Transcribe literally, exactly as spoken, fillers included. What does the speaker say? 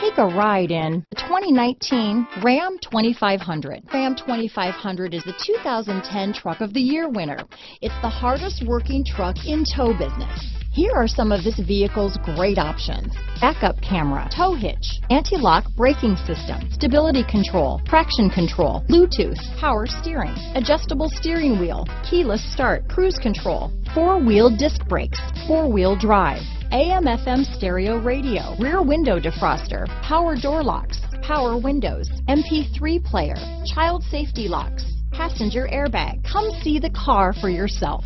Take a ride in the twenty nineteen Ram twenty-five hundred. Ram twenty-five hundred is the two thousand ten Truck of the Year winner. It's the hardest working truck in tow business. Here are some of this vehicle's great options: backup camera, tow hitch, anti-lock braking system, stability control, traction control, Bluetooth, power steering, adjustable steering wheel, keyless start, cruise control, four-wheel disc brakes, four-wheel drive, A M F M stereo radio, rear window defroster, power door locks, power windows, M P three player, child safety locks, passenger airbag. Come see the car for yourself.